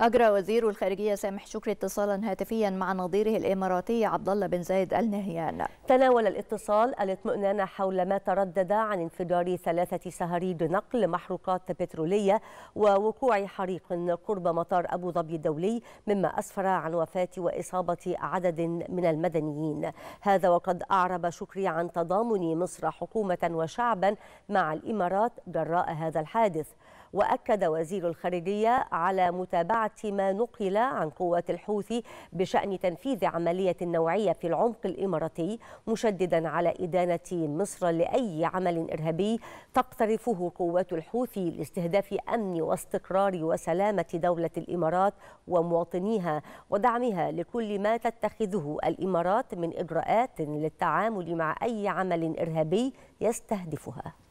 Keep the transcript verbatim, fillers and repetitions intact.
أجرى وزير الخارجية سامح شكري اتصالا هاتفيا مع نظيره الإماراتي عبدالله بن زايد آل نهيان. تناول الاتصال الاطمئنان حول ما تردد عن انفجار ثلاثة صهاريج نقل محروقات بترولية ووقوع حريق قرب مطار أبو ظبي الدولي، مما أسفر عن وفاة وإصابة عدد من المدنيين. هذا وقد أعرب شكري عن تضامن مصر حكومة وشعبا مع الإمارات جراء هذا الحادث. وأكد وزير الخارجية على متابعة ما نقل عن قوات الحوثي بشأن تنفيذ عملية نوعية في العمق الإماراتي، مشددا على إدانة مصر لأي عمل إرهابي تقترفه قوات الحوثي لاستهداف أمن واستقرار وسلامة دولة الإمارات ومواطنيها، ودعمها لكل ما تتخذه الإمارات من إجراءات للتعامل مع أي عمل إرهابي يستهدفها.